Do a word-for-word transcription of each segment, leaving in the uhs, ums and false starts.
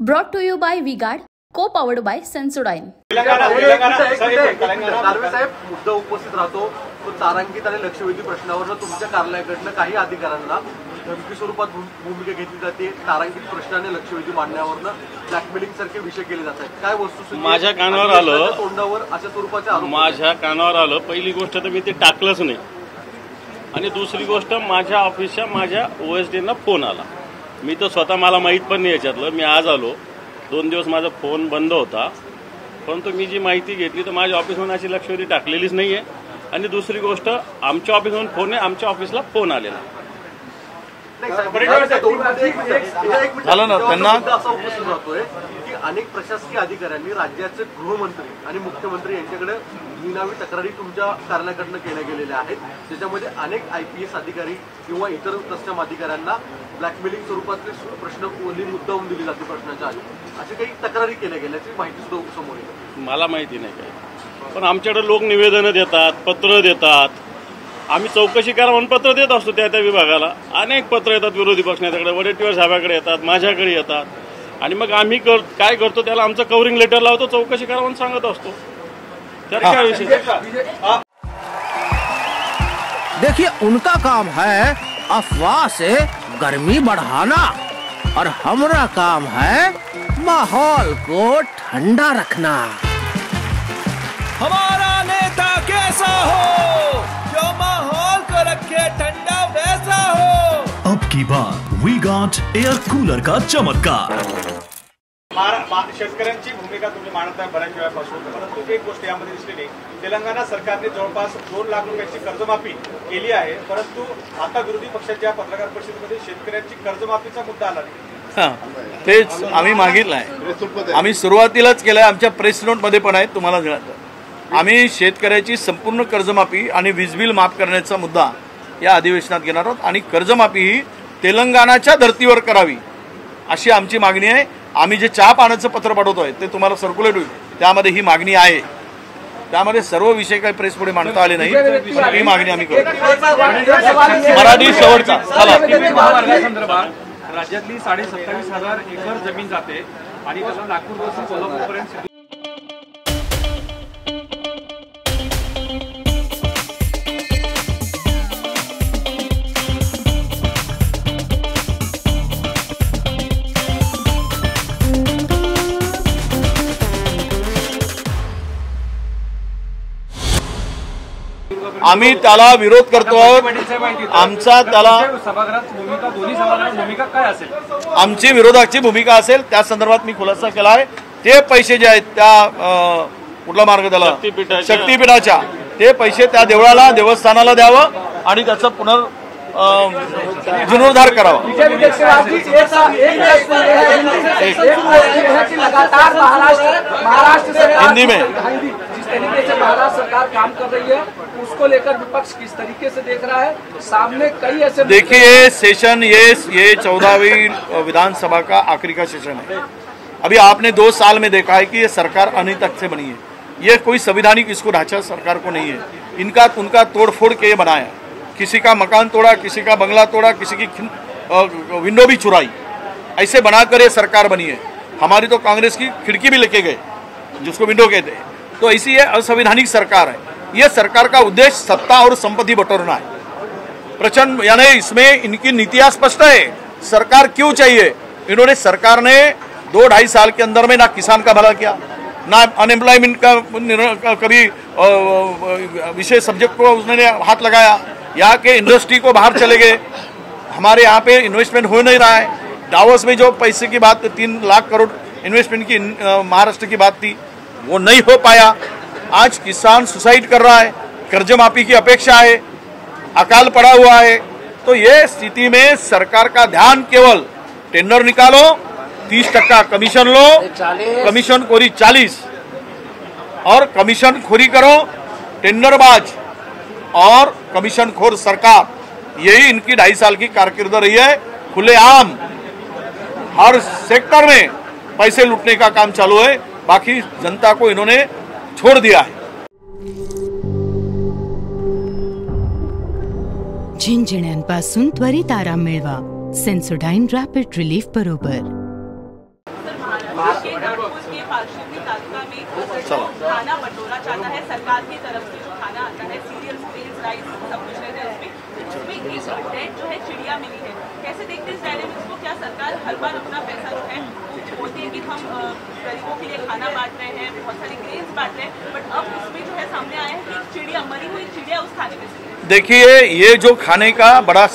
Brought to you by V-Guard, co powered bye Sensodyne. मुद्दा उपस्थित राहतो तो तारांकित आणि लक्षवेधी प्रश्नावर तुमच्या कार्यालयाकडून काही अधिकाऱ्यांना धमकी स्वरूपात भूमिका घेतली जाते। तारांकित प्रश्नाने लक्षवेधी मांडण्यावर ब्लॅकमेलिंग सारखे विषय केले जातात। काय वस्तू माझ्या कानावर आलं, तोंडावर अशा स्वरूपाचे आरोप माझ्या कानावर आलं। पहिली गोष्ट तर मी ते टाकलंच नाही, आणि दुसरी गोष्ट माझ्या ऑफिसच्या माझ्या ओएसडींना फोन आला। मी तर स्वतः मला माहीत पण नाही याच्यातलं। मी आज आलो, दोन दिवस माझा फोन बंद होता, परंतु मी जी माहिती घेतली तर माझ्या ऑफिसमधून अशी लक्षवेधी टाकलेलीच नाही आहे। आणि दुसरी गोष्ट आमच्या ऑफिसमधून फोन आहे, आमच्या ऑफिसला फोन आलेला झालं ना त्यांना। असा उपस्थित राहतोय की अनेक प्रशासकीय अधिकाऱ्यांनी राज्याचे गृहमंत्री आणि मुख्यमंत्री यांच्याकडे निनावी तक्रारी तुमच्या कार्यालयाकडनं केल्या गेलेल्या आहेत, ज्याच्यामध्ये अनेक आयपीएस अधिकारी किंवा इतर तत्सम अधिकाऱ्यांना ब्लॅकमेलिंग स्वरूपातले प्रश्न कोणी मुद्दावून दिले जाते प्रश्नाच्या आधी, अशी काही तक्रारी केल्या गेल्याची माहिती सुद्धा समोर येते। मला माहिती नाही काय, पण आमच्याकडे लोक निवेदनं देतात, पत्र देतात, आम्ही चौकशी करा म्हणून पत्र देत असतो त्या त्या विभागाला। अनेक पत्र येतात, विरोधी पक्ष नेत्याकडे, वडेट्टीवार साहेबाकडे येतात, माझ्याकडे येतात, आणि मग आम्ही कर काय करतो त्याला आमचं कव्हरिंग लेटर लावतो, चौकशी करा म्हणून सांगत असतो। तर काय विषय देखिए, उनका काम है अफवाह से गर्मी बढ़ाना, और हमारा काम है माहौल को ठंडा रखना। हमारा नेता कैसा हो जो माहौल को रखे ठंडा वैसा हो। अब की बार वी गॉट एयर कूलर का चमत्कार। शेतकऱ्यांची भूमिका तुम्ही मांडताय बऱ्याच वेळापासून, परंतु एक गोष्ट यामध्ये दिसलेली, तेलंगणा सरकारने जवळपास दोन लाख रुपयांची कर्जमाफी केली आहे, परंतु आता विरोधी पक्षाच्या पत्रकार परिषदेमध्ये शेतकऱ्यांची कर्जमाफीचा मुद्दा आला नाही। तेच आम्ही मागितलंय, आम्ही सुरुवातीलाच केलंय, आमच्या प्रेस नोटमध्ये पण आहे, तुम्हाला मिळालं। आम्ही शेतकऱ्याची संपूर्ण कर्जमाफी आणि वीज बिल माफ करण्याचा मुद्दा या अधिवेशनात घेणार आहोत, आणि कर्जमाफी ही तेलंगणाच्या धर्तीवर करावी अशी आमची मागणी आहे। आम्ही जे चहा पाण्याचं पत्र पाठवतोय ते तुम्हाला सर्क्युलेट होईल, त्यामध्ये ही मागणी आहे, त्यामध्ये सर्व विषय काही प्रेस पुढे मांडता आले नाही, ही मागणी आम्ही करतो। मराठी शेवटचा राज्यातली साढ़े सत्तावीस हजार एकर जमीन जाते, आणि त्याला नागपूर पासून कोल्हापूरपर्यंत आम्ही त्याला विरोध करतो आहोत। आमचा त्याला आमची विरोधाची भूमिका असेल त्या संदर्भात मी खुलासा केला आहे। ते पैसे जे आहेत त्या कुठला मार्ग झाला शक्तीपीठाच्या, ते पैसे त्या देवळाला देवस्थानाला द्यावं आणि त्याचं पुनर् जीर्णोद्धार करावा। हिंदी में सरकार काम कर रही है, उसको लेकर विपक्ष किस तरीके से देख रहा है? सामने कई ऐसे देखिए सेशन, ये ये चौदहवीं विधानसभा का आखिरी का सेशन है। अभी आपने दो साल में देखा है कि ये सरकार अनैतिक से बनी है, ये कोई संवैधानिक इसको ढांचा सरकार को नहीं है, इनका उनका तोड़फोड़ के बनाया। किसी का मकान तोड़ा, किसी का बंगला तोड़ा, किसी की विंडो भी चुराई, ऐसे बनाकर ये सरकार बनी है। हमारी तो कांग्रेस की खिड़की भी लेके गए जिसको विंडो कहते हैं, तो ऐसी ये असंवैधानिक सरकार है। ये सरकार का उद्देश्य सत्ता और संपत्ति बटोरना है प्रचंड, यानी इसमें इनकी नीतियां स्पष्ट है। सरकार क्यों चाहिए? इन्होंने सरकार ने दो ढाई साल के अंदर में ना किसान का भला किया, ना अनएम्प्लॉयमेंट का कभी विशेष सब्जेक्ट को उसने हाथ लगाया, यहाँ के इंडस्ट्री को बाहर चले गए, हमारे यहाँ पे इन्वेस्टमेंट हो नहीं रहा है। दावोस में जो पैसे की बात, तीन लाख करोड़ इन्वेस्टमेंट की महाराष्ट्र की बात थी, वो नहीं हो पाया। आज किसान सुसाइड कर रहा है, कर्जमाफी की अपेक्षा है, अकाल पड़ा हुआ है। तो ये स्थिति में सरकार का ध्यान केवल टेंडर निकालो, तीस टक्का कमीशन लो, कमीशन खोरी चालीस, और कमीशन खोरी करो, टेंडरबाज और कमीशन खोर सरकार, यही इनकी ढाई साल की कारकिर्द रही है। खुलेआम हर सेक्टर में पैसे लूटने का काम चालू है, बाकी जनता को इन्होंने छोड़ दिया है। झिंझण्यापासून त्वरित आराम मिळवा सेन्सोडाइन रॅपिड रिलीफ बरोबर। खाना बटोरा जाता है सरकार की तरफ से, जो खाना आता है सीरियल राइस सब कुछ रहता है उसमें उसमें एक कंटेंट जो है चिड़िया मिली है, कैसे देखते हैं इस डायनामिक्स को? क्या सरकार हर बार अपना पैसा जो है बोलती है कि हम गरीबों के लिए खाना बांट रहे हैं, बहुत सारी ग्रेन्स बांट रहे हैं, बट अब उसमें जो है सामने आया है कि चिड़िया मरी हुई चिड़िया उस खाने में से। देखिए ये जो खाने का बड़ा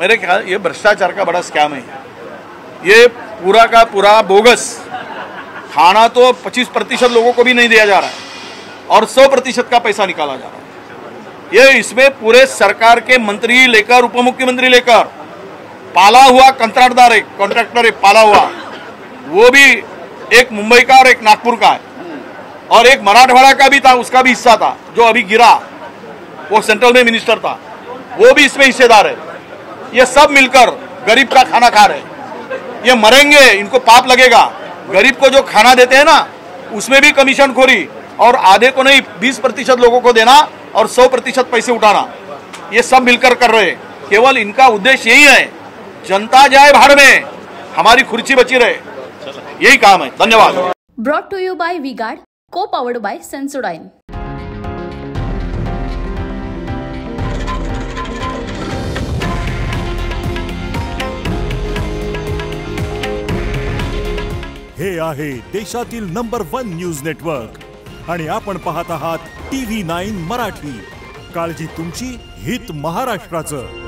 मेरे ख्याल ये भ्रष्टाचार का बड़ा स्कैम है, ये पूरा का पूरा बोगस खाना तो पच्चीस प्रतिशत लोगों को भी नहीं दिया जा रहा है और सौ प्रतिशत का पैसा निकाला जा रहा है। ये इसमें पूरे सरकार के मंत्री लेकर उप मुख्यमंत्री लेकर पाला हुआ कंत्राटदार एक कॉन्ट्रैक्टर एक पाला हुआ, वो भी एक मुंबई का और एक नागपुर का है और एक मराठवाड़ा का भी था, उसका भी हिस्सा था जो अभी गिरा, वो सेंट्रल में मिनिस्टर था, वो भी इसमें हिस्सेदार है। ये सब मिलकर गरीब का खाना खा रहे, ये मरेंगे इनको पाप लगेगा। गरीब को जो खाना देते हैं ना उसमें भी कमीशन खोरी और आधे को नहीं बीस प्रतिशत लोगों को देना और सौ प्रतिशत पैसे उठाना, ये सब मिलकर कर रहे। केवल इनका उद्देश्य यही है जनता जाए भाड़ में, हमारी खुर्ची बची रहे, यही काम है। धन्यवाद। Brought to you by we guard, co powered by Sensodyne. हे आहे देशातील नंबर वन न्यूज नेटवर्क आणि आपण पाहत आहात टीव्ही नाइन मराठी। काळजी तुमची, हित महाराष्ट्राचं।